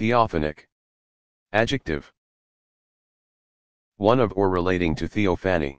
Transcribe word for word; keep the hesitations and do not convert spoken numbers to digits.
Theophanic. Adjective. One of or relating to Theophany.